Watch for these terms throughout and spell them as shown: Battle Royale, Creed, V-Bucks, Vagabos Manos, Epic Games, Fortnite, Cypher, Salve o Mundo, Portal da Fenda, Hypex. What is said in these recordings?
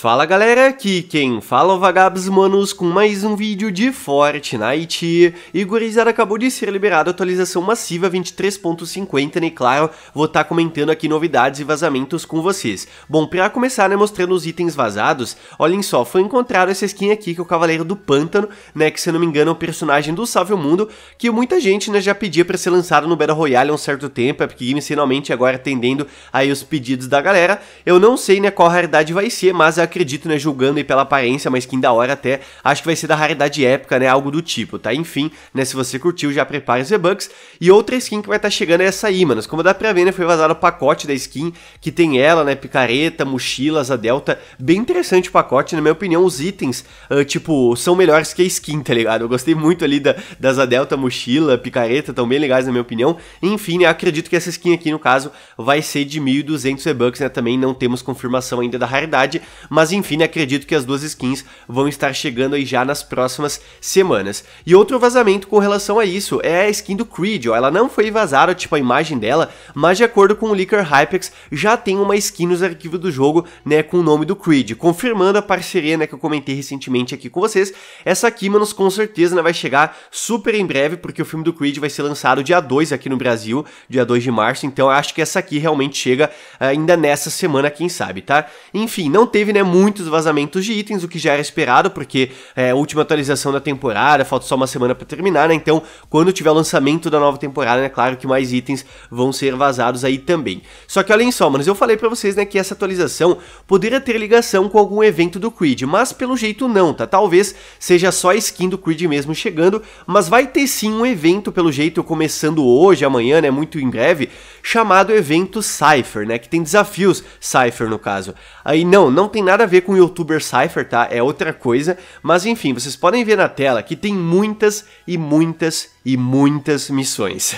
Fala galera, aqui quem fala o Vagabos Manos com mais um vídeo de Fortnite. E gurizada, acabou de ser liberada a atualização massiva 23.50, né? Claro, vou estar comentando aqui novidades e vazamentos com vocês. Bom, pra começar, né, mostrando os itens vazados, olhem só, foi encontrado essa skin aqui que é o Cavaleiro do Pântano, né, que se não me engano é um personagem do Salve o Mundo, que muita gente, né, já pedia pra ser lançado no Battle Royale há um certo tempo. A Epic Games finalmente agora atendendo aí os pedidos da galera. Eu não sei, né, qual raridade vai ser, mas a acredito, né, julgando aí pela aparência, mas skin da hora até, acho que vai ser da raridade épica, né, algo do tipo, tá? Enfim, né, se você curtiu, já prepara os V-Bucks. E outra skin que vai estar chegando é essa aí, manos. Como dá pra ver, né, foi vazado o pacote da skin, que tem ela, né, picareta, mochilas, a delta, bem interessante o pacote. Na minha opinião, os itens, tipo, são melhores que a skin, tá ligado? Eu gostei muito ali das a delta, mochila, picareta, tão bem legais na minha opinião. Enfim, né, acredito que essa skin aqui, no caso, vai ser de 1.200 V-Bucks, né, também não temos confirmação ainda da raridade, mas enfim, né, acredito que as duas skins vão estar chegando aí já nas próximas semanas. E outro vazamento com relação a isso é a skin do Creed, ó. Ela não foi vazada, tipo, a imagem dela, mas de acordo com o leaker Hypex, já tem uma skin nos arquivos do jogo, né, com o nome do Creed, confirmando a parceria, né, que eu comentei recentemente aqui com vocês. Essa aqui, manos, com certeza, né, vai chegar super em breve, porque o filme do Creed vai ser lançado dia 2 aqui no Brasil, dia 2 de março, então eu acho que essa aqui realmente chega ainda nessa semana, quem sabe, tá? Enfim, não teve, né, muitos vazamentos de itens, o que já era esperado, porque é a última atualização da temporada, falta só uma semana pra terminar, né? Então, quando tiver o lançamento da nova temporada, né, claro que mais itens vão ser vazados aí também. Só que olhem só, manos, eu falei pra vocês, né, que essa atualização poderia ter ligação com algum evento do Creed, mas pelo jeito não, tá? Talvez seja só a skin do Creed mesmo chegando, mas vai ter sim um evento, pelo jeito, começando hoje, amanhã, né, muito em breve, chamado evento Cypher, né, que tem desafios Cypher, no caso. Aí, não tem nada a ver com o youtuber Cypher, tá? É outra coisa, mas enfim, vocês podem ver na tela que tem muitas e muitas e muitas missões.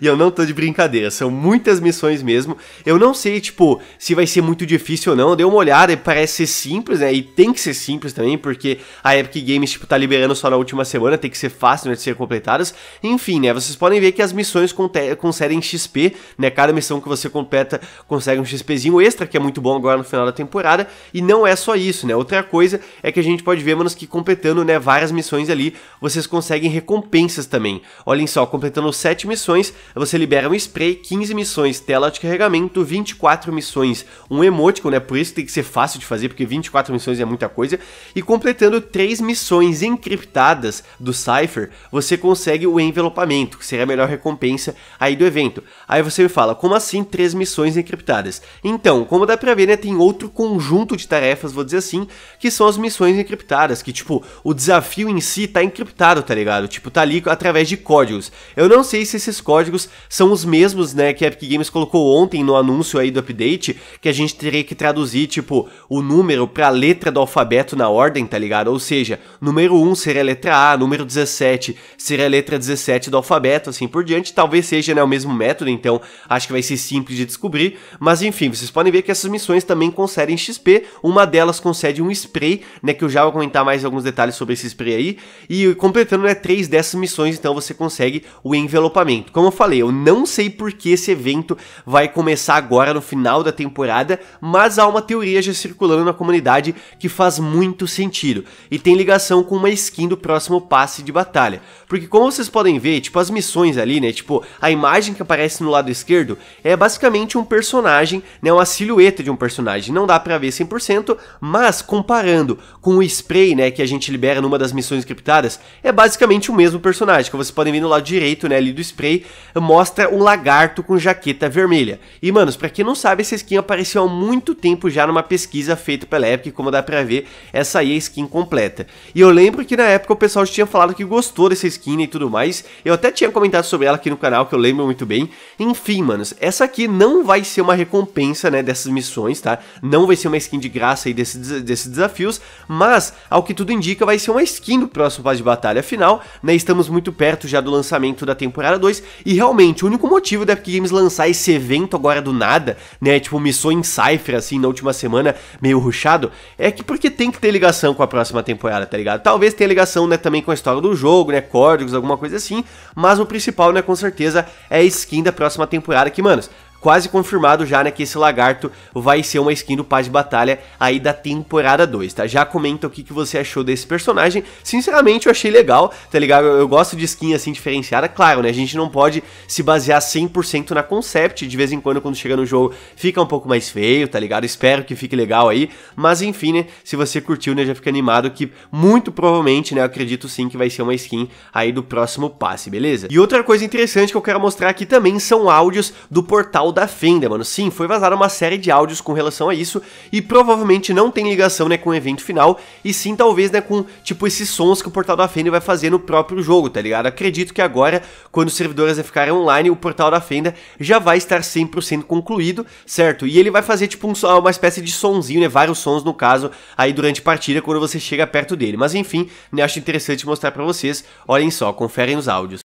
E eu não tô de brincadeira, são muitas missões mesmo. Eu não sei, tipo, se vai ser muito difícil ou não. Eu dei uma olhada e parece ser simples, né? E tem que ser simples também, porque a Epic Games, tipo, tá liberando só na última semana, tem que ser fácil, né, de ser completadas. Enfim, né, vocês podem ver que as missões concedem XP, né? Cada missão que você completa consegue um XPzinho extra, que é muito bom agora no final da temporada. E não é só isso, né? Outra coisa é que a gente pode ver, manos, que completando, né, várias missões ali, vocês conseguem recompensas também. Olhem só, completando 7 missões, você libera um spray, 15 missões, tela de carregamento, 24 missões, um emoticon, né, por isso tem que ser fácil de fazer, porque 24 missões é muita coisa. E completando 3 missões encriptadas do Cypher, você consegue o envelopamento, que seria a melhor recompensa aí do evento. Aí você me fala, como assim 3 missões encriptadas? Então, como dá pra ver, né, tem outro conjunto de tarefas, vou dizer assim, que são as missões encriptadas, que tipo, o desafio em si tá encriptado, tá ligado? Tipo, tá ali através de códigos. Eu não sei se esses códigos são os mesmos, né, que a Epic Games colocou ontem no anúncio aí do update, que a gente teria que traduzir, tipo, o número pra letra do alfabeto na ordem, tá ligado? Ou seja, número 1 seria a letra A, número 17 seria a letra 17 do alfabeto, assim por diante. Talvez seja, né, o mesmo método, então acho que vai ser simples de descobrir, mas enfim, vocês podem ver que essas missões também concedem XP, uma delas concede um spray, né, que eu já vou comentar mais alguns detalhes sobre esse spray aí, e completando, né, 3 dessas missões, então você consegue o envelopamento. Como eu falei, eu não sei por que esse evento vai começar agora no final da temporada, mas há uma teoria já circulando na comunidade que faz muito sentido e tem ligação com uma skin do próximo passe de batalha, porque como vocês podem ver, tipo, as missões ali, né, tipo, a imagem que aparece no lado esquerdo é basicamente um personagem, né, uma silhueta de um personagem, não dá pra ver 100%, mas comparando com o spray, né, que a gente libera numa das missões encriptadas, é basicamente o mesmo personagem, que você podem ver no lado direito, né, ali do spray, mostra um lagarto com jaqueta vermelha. E, manos, pra quem não sabe, essa skin apareceu há muito tempo já numa pesquisa feita pela Epic, como dá pra ver, essa aí é a skin completa. E eu lembro que na época o pessoal já tinha falado que gostou dessa skin e tudo mais, eu até tinha comentado sobre ela aqui no canal, que eu lembro muito bem. Enfim, manos, essa aqui não vai ser uma recompensa, né, dessas missões, tá? Não vai ser uma skin de graça aí desses desafios, mas, ao que tudo indica, vai ser uma skin do próximo passe de batalha. Afinal, né, estamos muito perto já do lançamento da temporada 2, e realmente o único motivo da Epic Games lançar esse evento agora do nada, né, tipo missão em Cypher, assim, na última semana, meio rushado, é que porque tem que ter ligação com a próxima temporada, tá ligado? Talvez tenha ligação, né, também com a história do jogo, né, códigos, alguma coisa assim, mas o principal, né, com certeza, é a skin da próxima temporada, que, manos, quase confirmado já, né, que esse lagarto vai ser uma skin do Pass de Batalha aí da temporada 2, tá? Já comenta o que, que você achou desse personagem. Sinceramente, eu achei legal, tá ligado? Eu gosto de skin assim diferenciada, claro, né? A gente não pode se basear 100% na concept, de vez em quando chega no jogo fica um pouco mais feio, tá ligado? Espero que fique legal aí, mas enfim, né, se você curtiu, né, já fica animado que muito provavelmente, né, eu acredito sim que vai ser uma skin aí do próximo passe, beleza? E outra coisa interessante que eu quero mostrar aqui também são áudios do Portal da Fenda, mano. Sim, foi vazada uma série de áudios com relação a isso e provavelmente não tem ligação, né, com o evento final e sim, talvez, né, com, tipo, esses sons que o Portal da Fenda vai fazer no próprio jogo, tá ligado? Acredito que agora, quando os servidores ficarem online, o Portal da Fenda já vai estar 100% concluído, certo? E ele vai fazer, tipo, uma espécie de sonzinho, né, vários sons, no caso, aí durante a partida, quando você chega perto dele. Mas, enfim, né, acho interessante mostrar pra vocês. Olhem só, conferem os áudios.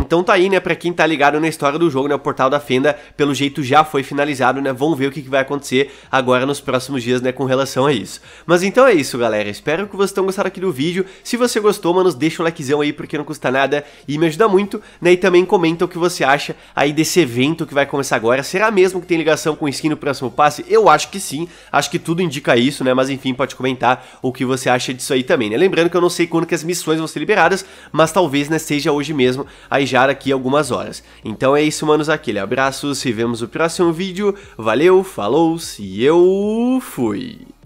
Então tá aí, né, pra quem tá ligado na história do jogo, né, o Portal da Fenda, pelo jeito já foi finalizado, né, vamos ver o que, que vai acontecer agora nos próximos dias, né, com relação a isso. Mas então é isso, galera, espero que vocês tenham gostado aqui do vídeo, se você gostou, mano, deixa o likezão aí, porque não custa nada e me ajuda muito, né, e também comenta o que você acha aí desse evento que vai começar agora, será mesmo que tem ligação com skin no próximo passe? Eu acho que sim, acho que tudo indica isso, né, mas enfim, pode comentar o que você acha disso aí também, né, lembrando que eu não sei quando que as missões vão ser liberadas, mas talvez, né, seja hoje mesmo, aí já aqui algumas horas. Então é isso, manos, aquele abraço, se vemos no próximo vídeo, valeu, falou, se eu fui!